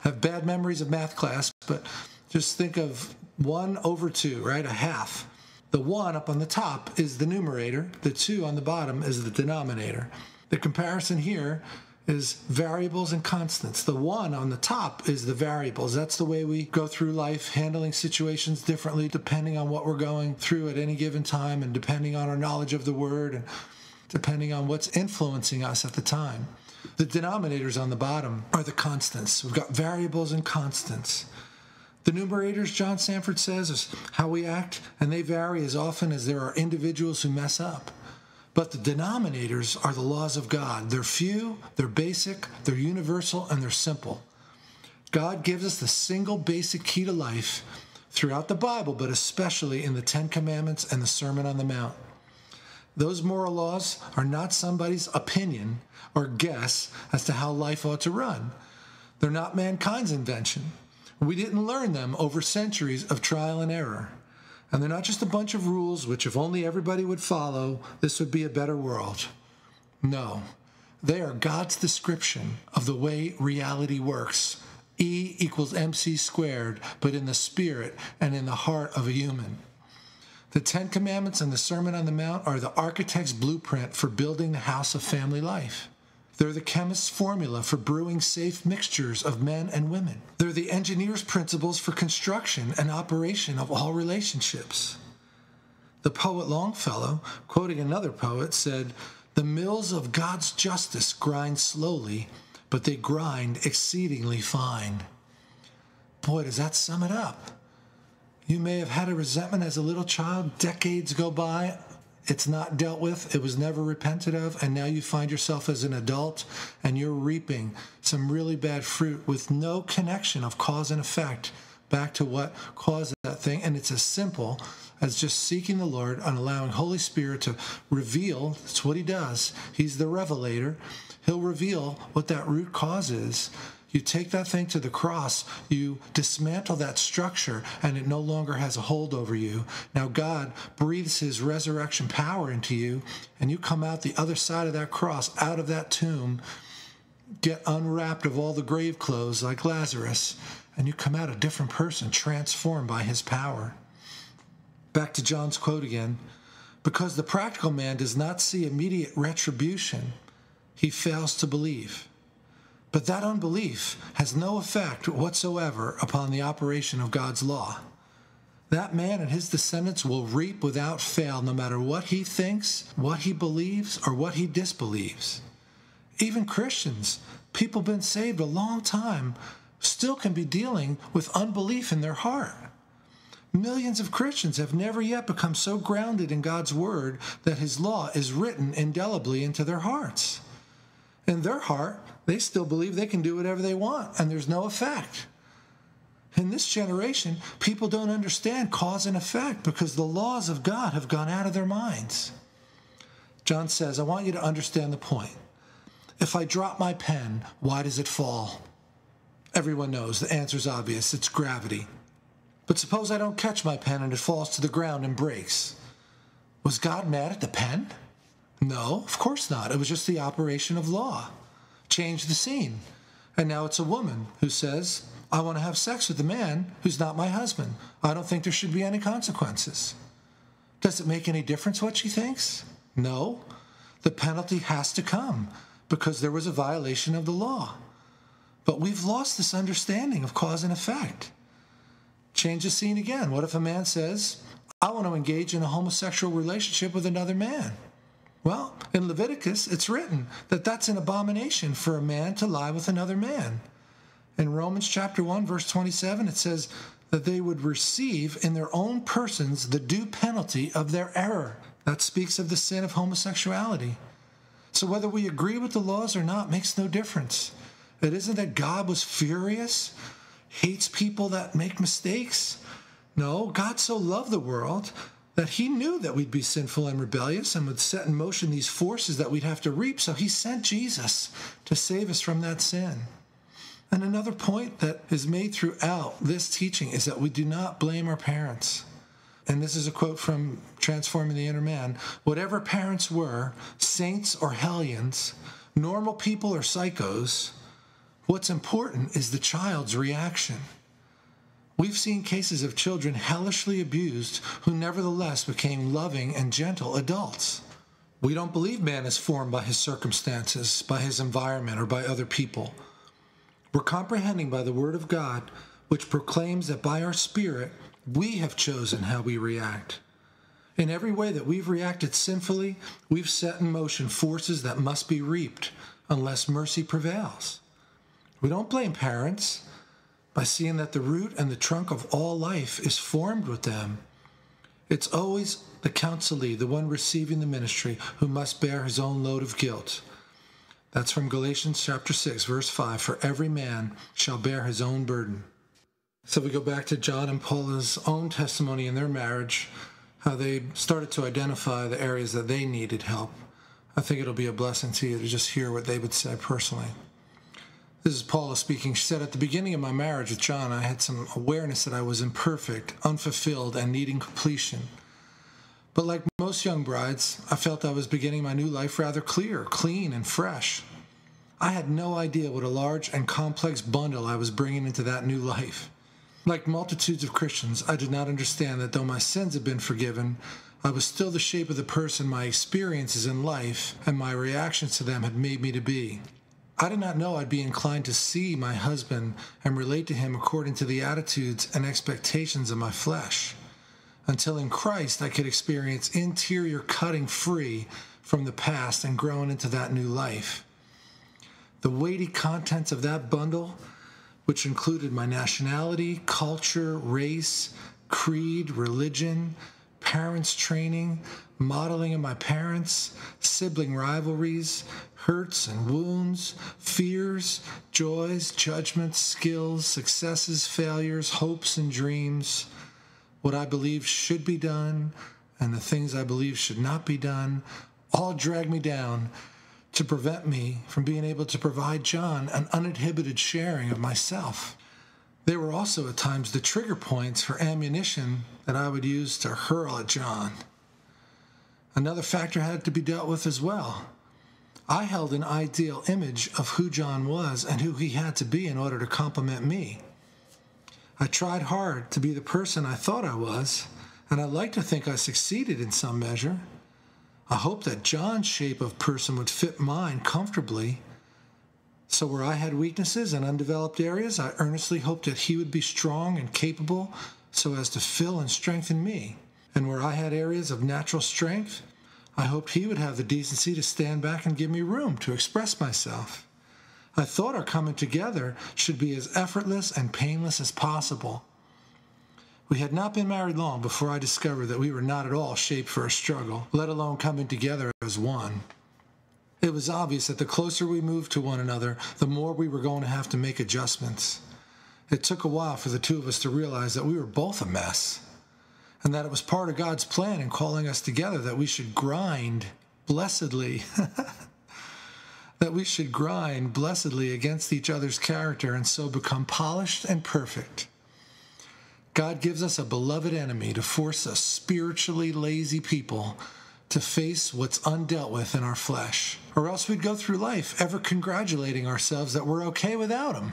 have bad memories of math class, but just think of 1/2, right? A half. The 1 up on the top is the numerator. The 2 on the bottom is the denominator. The comparison here is variables and constants. The 1 on the top is the variables. That's the way we go through life, handling situations differently depending on what we're going through at any given time and depending on our knowledge of the Word and depending on what's influencing us at the time. The denominators on the bottom are the constants. We've got variables and constants. The numerators, John Sanford says, is how we act, and they vary as often as there are individuals who mess up. But the denominators are the laws of God. They're few, they're basic, they're universal, and they're simple. God gives us the single basic key to life throughout the Bible, but especially in the Ten Commandments and the Sermon on the Mount. Those moral laws are not somebody's opinion or guess as to how life ought to run. They're not mankind's invention. We didn't learn them over centuries of trial and error. And they're not just a bunch of rules which, if only everybody would follow, this would be a better world. No, they are God's description of the way reality works. E=mc², but in the spirit and in the heart of a human. The Ten Commandments and the Sermon on the Mount are the architect's blueprint for building the house of family life. They're the chemist's formula for brewing safe mixtures of men and women. They're the engineer's principles for construction and operation of all relationships. The poet Longfellow, quoting another poet, said, "The mills of God's justice grind slowly, but they grind exceedingly fine." Boy, does that sum it up. You may have had a resentment as a little child, decades go by, it's not dealt with, it was never repented of, and now you find yourself as an adult and you're reaping some really bad fruit with no connection of cause and effect back to what caused that thing. And it's as simple as just seeking the Lord and allowing Holy Spirit to reveal. That's what He does. He's the revelator. He'll reveal what that root cause is. You take that thing to the cross, you dismantle that structure, and it no longer has a hold over you. Now God breathes His resurrection power into you, and you come out the other side of that cross, out of that tomb, get unwrapped of all the grave clothes like Lazarus, and you come out a different person, transformed by His power. Back to John's quote again, "Because the practical man does not see immediate retribution, he fails to believe. But that unbelief has no effect whatsoever upon the operation of God's law. That man and his descendants will reap without fail, no matter what he thinks, what he believes, or what he disbelieves." Even Christians, people been saved a long time, still can be dealing with unbelief in their heart. Millions of Christians have never yet become so grounded in God's Word that His law is written indelibly into their hearts. In their heart, they still believe they can do whatever they want, and there's no effect. In this generation, people don't understand cause and effect because the laws of God have gone out of their minds. John says, I want you to understand the point. If I drop my pen, why does it fall? Everyone knows. The answer's obvious. It's gravity. But suppose I don't catch my pen and it falls to the ground and breaks. Was God mad at the pen? No, of course not. It was just the operation of law. Changed the scene. And now it's a woman who says, I want to have sex with a man who's not my husband. I don't think there should be any consequences. Does it make any difference what she thinks? No. The penalty has to come because there was a violation of the law. But we've lost this understanding of cause and effect. Change the scene again. What if a man says, I want to engage in a homosexual relationship with another man? Well, in Leviticus, it's written that that's an abomination for a man to lie with another man. In Romans chapter 1, verse 27, it says that they would receive in their own persons the due penalty of their error. That speaks of the sin of homosexuality. So whether we agree with the laws or not makes no difference. It isn't that God was furious, hates people that make mistakes. No, God so loved the world that he knew that we'd be sinful and rebellious and would set in motion these forces that we'd have to reap, so he sent Jesus to save us from that sin. And another point that is made throughout this teaching is that we do not blame our parents. And this is a quote from Transforming the Inner Man. Whatever parents were, saints or hellions, normal people or psychos, what's important is the child's reaction. We've seen cases of children hellishly abused who nevertheless became loving and gentle adults. We don't believe man is formed by his circumstances, by his environment, or by other people. We're comprehending by the Word of God, which proclaims that by our spirit, we have chosen how we react. In every way that we've reacted sinfully, we've set in motion forces that must be reaped unless mercy prevails. We don't blame parents. By seeing that the root and the trunk of all life is formed with them, it's always the counselee, the one receiving the ministry, who must bear his own load of guilt. That's from Galatians chapter 6, verse 5, for every man shall bear his own burden. So we go back to John and Paula's own testimony in their marriage, how they started to identify the areas that they needed help. I think it'll be a blessing to you to just hear what they would say personally. This is Paula speaking. She said, at the beginning of my marriage with John, I had some awareness that I was imperfect, unfulfilled, and needing completion. But like most young brides, I felt I was beginning my new life rather clear, clean, and fresh. I had no idea what a large and complex bundle I was bringing into that new life. Like multitudes of Christians, I did not understand that though my sins had been forgiven, I was still the shape of the person my experiences in life and my reactions to them had made me to be. I did not know I'd be inclined to see my husband and relate to him according to the attitudes and expectations of my flesh, until in Christ I could experience interior cutting free from the past and growing into that new life. The weighty contents of that bundle, which included my nationality, culture, race, creed, religion, parents' training, modeling of my parents, sibling rivalries, hurts and wounds, fears, joys, judgments, skills, successes, failures, hopes and dreams, what I believe should be done and the things I believe should not be done, all drag me down to prevent me from being able to provide John an uninhibited sharing of myself. They were also at times the trigger points for ammunition that I would use to hurl at John. Another factor had to be dealt with as well. I held an ideal image of who John was and who he had to be in order to complement me. I tried hard to be the person I thought I was, and I like to think I succeeded in some measure. I hoped that John's shape of person would fit mine comfortably. So where I had weaknesses and undeveloped areas, I earnestly hoped that he would be strong and capable so as to fill and strengthen me. And where I had areas of natural strength, I hoped he would have the decency to stand back and give me room to express myself. I thought our coming together should be as effortless and painless as possible. We had not been married long before I discovered that we were not at all shaped for a struggle, let alone coming together as one. It was obvious that the closer we moved to one another, the more we were going to have to make adjustments. It took a while for the two of us to realize that we were both a mess, and that it was part of God's plan in calling us together that we should grind, blessedly, that we should grind blessedly against each other's character and so become polished and perfect. God gives us a beloved enemy to force us spiritually lazy people to face what's undealt with in our flesh, or else we'd go through life ever congratulating ourselves that we're okay without him.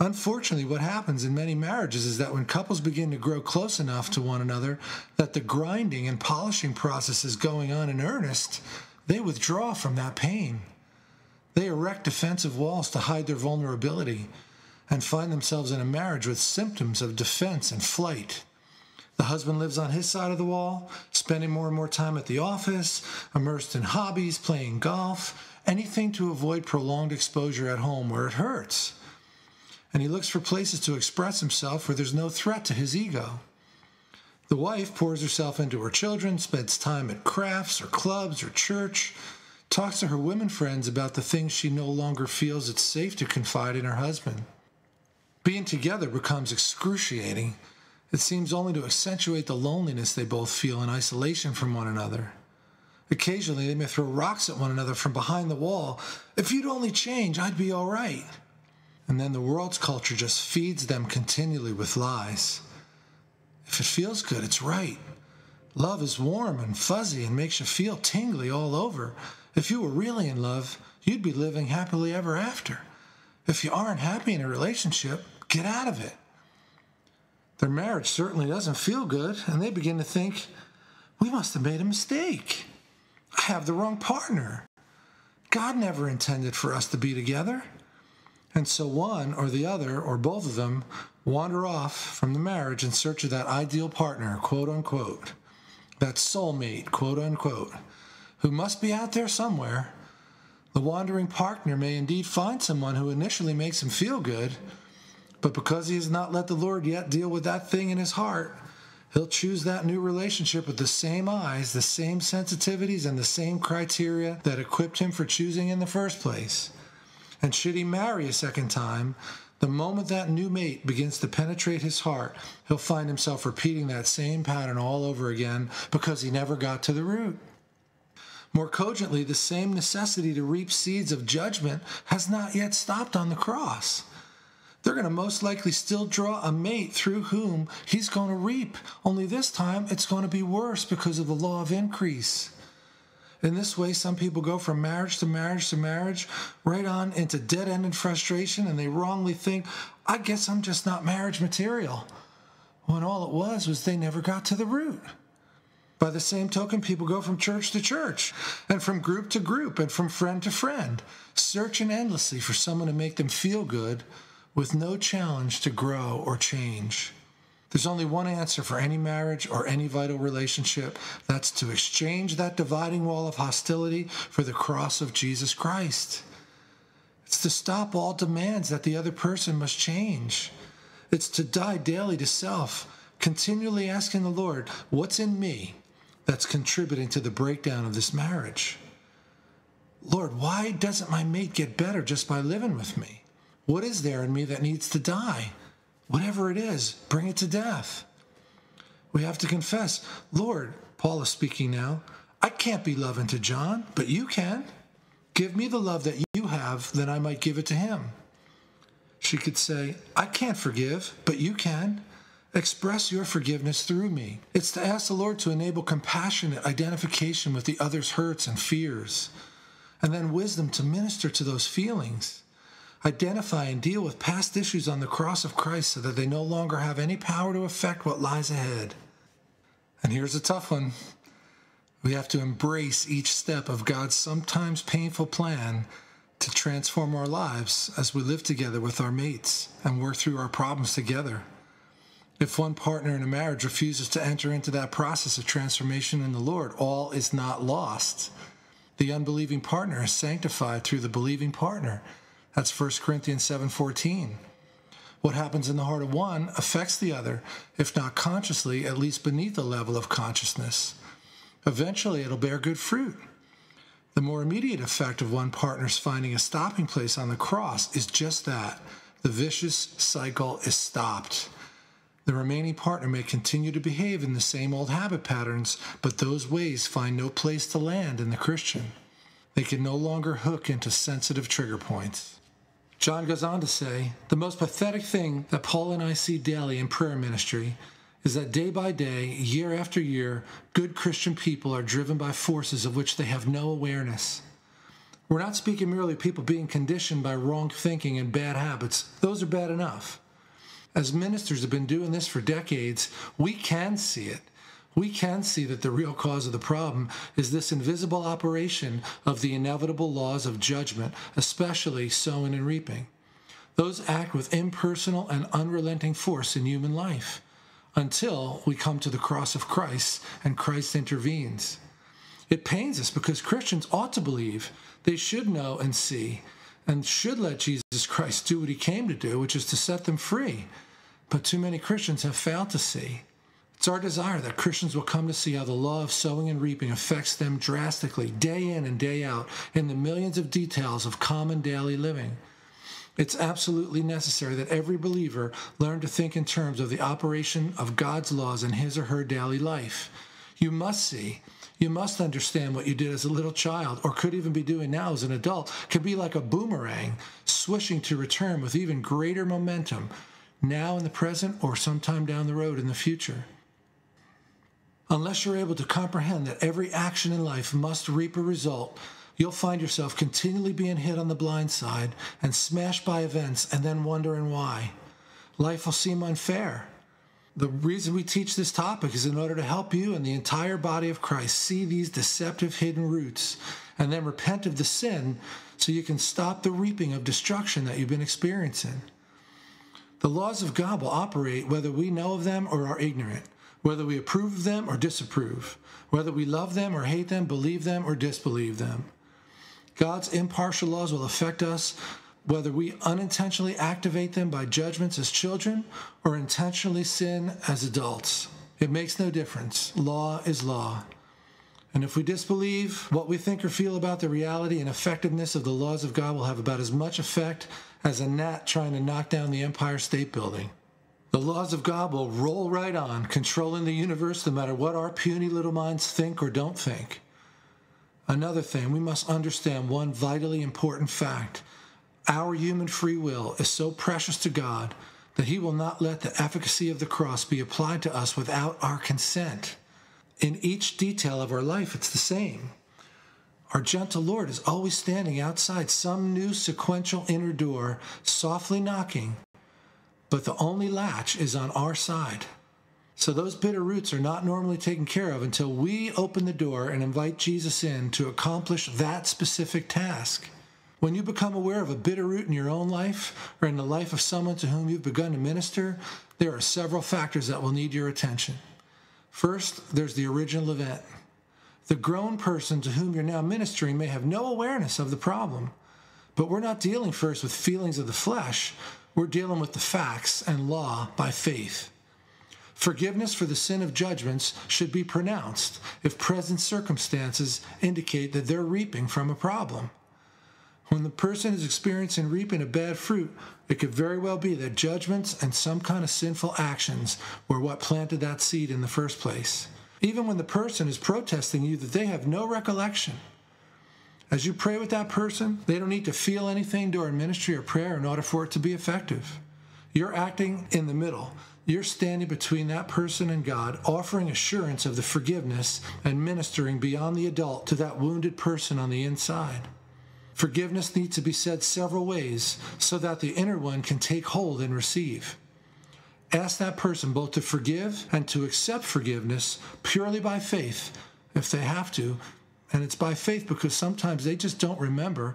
Unfortunately, what happens in many marriages is that when couples begin to grow close enough to one another that the grinding and polishing process is going on in earnest, they withdraw from that pain. They erect defensive walls to hide their vulnerability and find themselves in a marriage with symptoms of defense and flight. The husband lives on his side of the wall, spending more and more time at the office, immersed in hobbies, playing golf, anything to avoid prolonged exposure at home where it hurts. And he looks for places to express himself where there's no threat to his ego. The wife pours herself into her children, spends time at crafts or clubs or church, talks to her women friends about the things she no longer feels it's safe to confide in her husband. Being together becomes excruciating. It seems only to accentuate the loneliness they both feel in isolation from one another. Occasionally, they may throw rocks at one another from behind the wall. If you'd only change, I'd be all right. And then the world's culture just feeds them continually with lies. If it feels good, it's right. Love is warm and fuzzy and makes you feel tingly all over. If you were really in love, you'd be living happily ever after. If you aren't happy in a relationship, get out of it. Their marriage certainly doesn't feel good, and they begin to think, we must have made a mistake. I have the wrong partner. God never intended for us to be together. And so one or the other or both of them wander off from the marriage in search of that ideal partner, quote unquote, that soulmate, quote unquote, who must be out there somewhere. The wandering partner may indeed find someone who initially makes him feel good, but because he has not let the Lord yet deal with that thing in his heart, he'll choose that new relationship with the same eyes, the same sensitivities, and the same criteria that equipped him for choosing in the first place. And should he marry a second time, the moment that new mate begins to penetrate his heart, he'll find himself repeating that same pattern all over again because he never got to the root. More cogently, the same necessity to reap seeds of judgment has not yet stopped on the cross. They're going to most likely still draw a mate through whom he's going to reap, only this time it's going to be worse because of the law of increase. In this way, some people go from marriage to marriage to marriage, right on into dead-ended frustration, and they wrongly think, I guess I'm just not marriage material, when all it was they never got to the root. By the same token, people go from church to church, and from group to group, and from friend to friend, searching endlessly for someone to make them feel good, with no challenge to grow or change. There's only one answer for any marriage or any vital relationship. That's to exchange that dividing wall of hostility for the cross of Jesus Christ. It's to stop all demands that the other person must change. It's to die daily to self, continually asking the Lord, what's in me that's contributing to the breakdown of this marriage? Lord, why doesn't my mate get better just by living with me? What is there in me that needs to die? Whatever it is, bring it to death. We have to confess, Lord, Paula speaking now, I can't be loving to John, but you can. Give me the love that you have, then I might give it to him. She could say, I can't forgive, but you can. Express your forgiveness through me. It's to ask the Lord to enable compassionate identification with the other's hurts and fears, and then wisdom to minister to those feelings. Identify and deal with past issues on the cross of Christ so that they no longer have any power to affect what lies ahead. And here's a tough one. We have to embrace each step of God's sometimes painful plan to transform our lives as we live together with our mates and work through our problems together. If one partner in a marriage refuses to enter into that process of transformation in the Lord, all is not lost. The unbelieving partner is sanctified through the believing partner. That's 1 Corinthians 7:14. What happens in the heart of one affects the other, if not consciously, at least beneath the level of consciousness. Eventually, it'll bear good fruit. The more immediate effect of one partner's finding a stopping place on the cross is just that. The vicious cycle is stopped. The remaining partner may continue to behave in the same old habit patterns, but those ways find no place to land in the Christian. They can no longer hook into sensitive trigger points. John goes on to say, the most pathetic thing that Paul and I see daily in prayer ministry is that day by day, year after year, good Christian people are driven by forces of which they have no awareness. We're not speaking merely of people being conditioned by wrong thinking and bad habits. Those are bad enough. As ministers have been doing this for decades, we can see it. We can see that the real cause of the problem is this invisible operation of the inevitable laws of judgment, especially sowing and reaping. Those act with impersonal and unrelenting force in human life, until we come to the cross of Christ and Christ intervenes. It pains us because Christians ought to believe, they should know and see, and should let Jesus Christ do what he came to do, which is to set them free. But too many Christians have failed to see. It's our desire that Christians will come to see how the law of sowing and reaping affects them drastically, day in and day out, in the millions of details of common daily living. It's absolutely necessary that every believer learn to think in terms of the operation of God's laws in his or her daily life. You must see, you must understand what you did as a little child, or could even be doing now as an adult, can be like a boomerang, swishing to return with even greater momentum, now in the present or sometime down the road in the future. Unless you're able to comprehend that every action in life must reap a result, you'll find yourself continually being hit on the blind side and smashed by events and then wondering why. Life will seem unfair. The reason we teach this topic is in order to help you and the entire body of Christ see these deceptive hidden roots and then repent of the sin so you can stop the reaping of destruction that you've been experiencing. The laws of God will operate whether we know of them or are ignorant, whether we approve of them or disapprove, whether we love them or hate them, believe them or disbelieve them. God's impartial laws will affect us whether we unintentionally activate them by judgments as children or intentionally sin as adults. It makes no difference. Law is law. And if we disbelieve, what we think or feel about the reality and effectiveness of the laws of God will have about as much effect as a gnat trying to knock down the Empire State Building. The laws of God will roll right on, controlling the universe no matter what our puny little minds think or don't think. Another thing, we must understand one vitally important fact. Our human free will is so precious to God that he will not let the efficacy of the cross be applied to us without our consent. In each detail of our life, it's the same. Our gentle Lord is always standing outside some new sequential inner door, softly knocking, but the only latch is on our side. So those bitter roots are not normally taken care of until we open the door and invite Jesus in to accomplish that specific task. When you become aware of a bitter root in your own life or in the life of someone to whom you've begun to minister, there are several factors that will need your attention. First, there's the original event. The grown person to whom you're now ministering may have no awareness of the problem, but we're not dealing first with feelings of the flesh. We're dealing with the facts and law by faith. Forgiveness for the sin of judgments should be pronounced if present circumstances indicate that they're reaping from a problem. When the person is experiencing reaping of bad fruit, it could very well be that judgments and some kind of sinful actions were what planted that seed in the first place. Even when the person is protesting you that they have no recollection. As you pray with that person, they don't need to feel anything during ministry or prayer in order for it to be effective. You're acting in the middle. You're standing between that person and God, offering assurance of the forgiveness and ministering beyond the adult to that wounded person on the inside. Forgiveness needs to be said several ways so that the inner one can take hold and receive. Ask that person both to forgive and to accept forgiveness purely by faith if they have to. And it's by faith because sometimes they just don't remember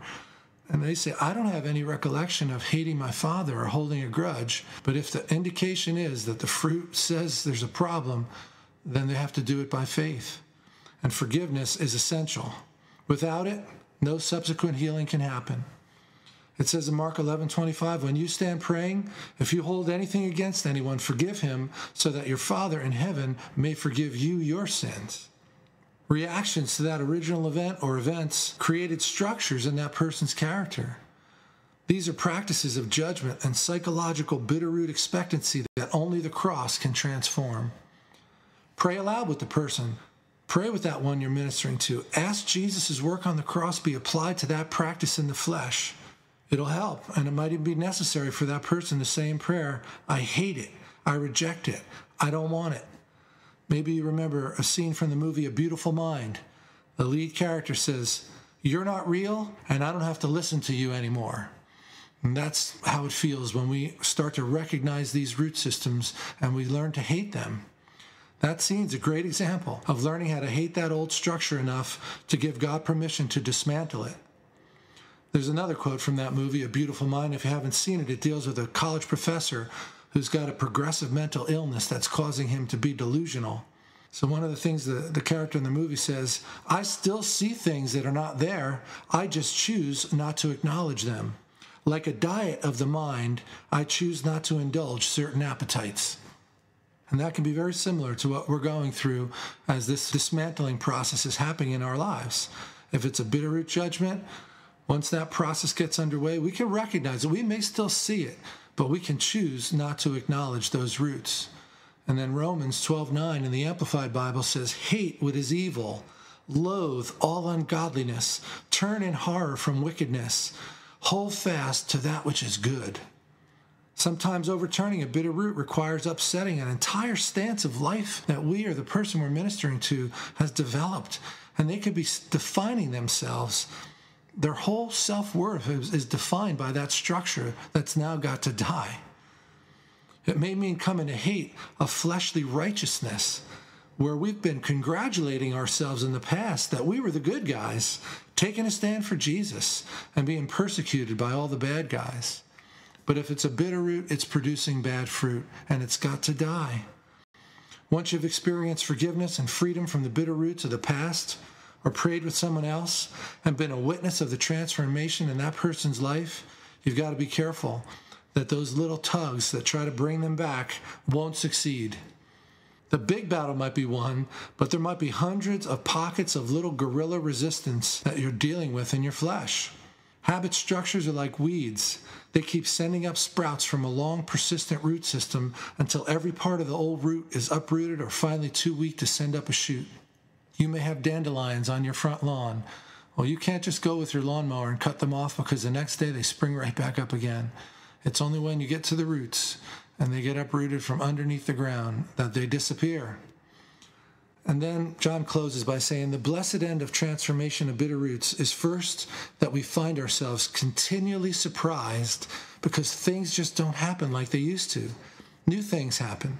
and they say, I don't have any recollection of hating my father or holding a grudge. But if the indication is that the fruit says there's a problem, then they have to do it by faith. And forgiveness is essential. Without it, no subsequent healing can happen. It says in Mark 11:25, when you stand praying, if you hold anything against anyone, forgive him so that your Father in heaven may forgive you your sins. Reactions to that original event or events created structures in that person's character. These are practices of judgment and psychological bitterroot expectancy that only the cross can transform. Pray aloud with the person. Pray with that one you're ministering to. Ask Jesus' work on the cross be applied to that practice in the flesh. It'll help, and it might even be necessary for that person to say in prayer, I hate it, I reject it, I don't want it. Maybe you remember a scene from the movie A Beautiful Mind. The lead character says, you're not real, and I don't have to listen to you anymore. And that's how it feels when we start to recognize these root systems and we learn to hate them. That scene's a great example of learning how to hate that old structure enough to give God permission to dismantle it. There's another quote from that movie, A Beautiful Mind. If you haven't seen it, it deals with a college professor who's got a progressive mental illness that's causing him to be delusional. So one of the things the character in the movie says, I still see things that are not there. I just choose not to acknowledge them. Like a diet of the mind, I choose not to indulge certain appetites. And that can be very similar to what we're going through as this dismantling process is happening in our lives. If it's a bitterroot judgment, once that process gets underway, we can recognize it. We may still see it, but we can choose not to acknowledge those roots. And then Romans 12:9 in the Amplified Bible says, hate what is evil, loathe all ungodliness, turn in horror from wickedness, hold fast to that which is good. Sometimes overturning a bitter root requires upsetting an entire stance of life that we or the person we're ministering to has developed. And they could be defining themselves. Their whole self-worth is defined by that structure that's now got to die. It may mean coming to hate a fleshly righteousness where we've been congratulating ourselves in the past that we were the good guys, taking a stand for Jesus and being persecuted by all the bad guys. But if it's a bitter root, it's producing bad fruit, and it's got to die. Once you've experienced forgiveness and freedom from the bitter roots of the past, or prayed with someone else and been a witness of the transformation in that person's life, you've got to be careful that those little tugs that try to bring them back won't succeed. The big battle might be won, but there might be hundreds of pockets of little guerrilla resistance that you're dealing with in your flesh. Habit structures are like weeds. They keep sending up sprouts from a long, persistent root system until every part of the old root is uprooted or finally too weak to send up a shoot. You may have dandelions on your front lawn. Well, you can't just go with your lawnmower and cut them off because the next day they spring right back up again. It's only when you get to the roots and they get uprooted from underneath the ground that they disappear. And then John closes by saying, the blessed end of transformation of bitter roots is first that we find ourselves continually surprised because things just don't happen like they used to. New things happen.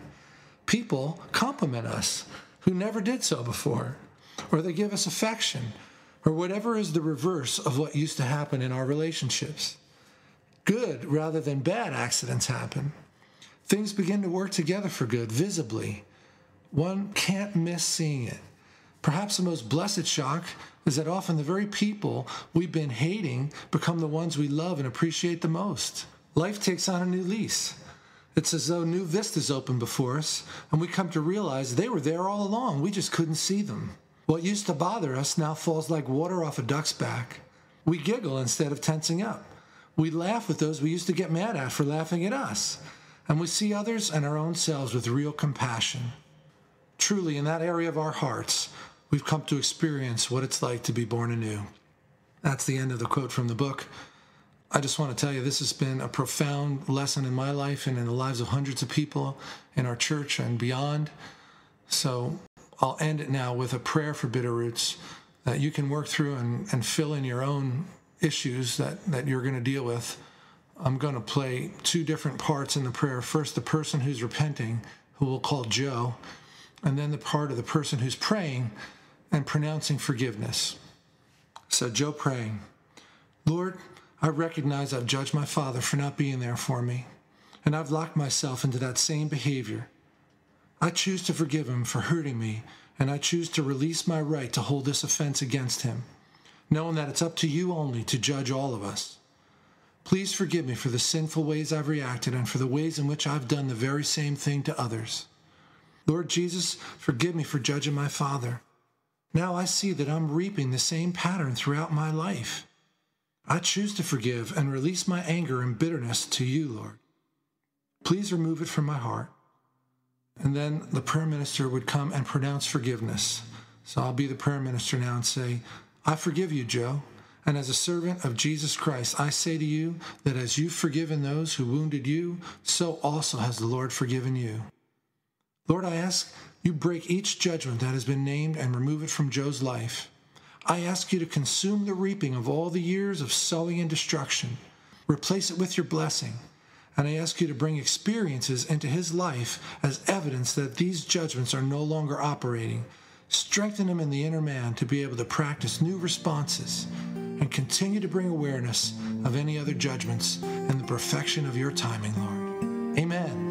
People compliment us who never did so before, or they give us affection, or whatever is the reverse of what used to happen in our relationships. Good rather than bad accidents happen. Things begin to work together for good, visibly. One can't miss seeing it. Perhaps the most blessed shock is that often the very people we've been hating become the ones we love and appreciate the most. Life takes on a new lease. It's as though new vistas open before us, and we come to realize they were there all along. We just couldn't see them. What used to bother us now falls like water off a duck's back. We giggle instead of tensing up. We laugh with those we used to get mad at for laughing at us. And we see others and our own selves with real compassion. Truly, in that area of our hearts, we've come to experience what it's like to be born anew. That's the end of the quote from the book. I just want to tell you, this has been a profound lesson in my life and in the lives of hundreds of people in our church and beyond. So I'll end it now with a prayer for bitter roots that you can work through and fill in your own issues that you're going to deal with. I'm going to play two different parts in the prayer. First, the person who's repenting, who we'll call Joe, and then the part of the person who's praying and pronouncing forgiveness. So Joe praying, Lord, I recognize I've judged my father for not being there for me, and I've locked myself into that same behavior. I choose to forgive him for hurting me, and I choose to release my right to hold this offense against him, knowing that it's up to you only to judge all of us. Please forgive me for the sinful ways I've reacted and for the ways in which I've done the very same thing to others. Lord Jesus, forgive me for judging my father. Now I see that I'm reaping the same pattern throughout my life. I choose to forgive and release my anger and bitterness to you, Lord. Please remove it from my heart. And then the prayer minister would come and pronounce forgiveness. So I'll be the prayer minister now and say, I forgive you, Joe. And as a servant of Jesus Christ, I say to you that as you've forgiven those who wounded you, so also has the Lord forgiven you. Lord, I ask you break each judgment that has been named and remove it from Joe's life. I ask you to consume the reaping of all the years of sowing and destruction. Replace it with your blessing. And I ask you to bring experiences into his life as evidence that these judgments are no longer operating. Strengthen him in the inner man to be able to practice new responses and continue to bring awareness of any other judgments and the perfection of your timing, Lord. Amen.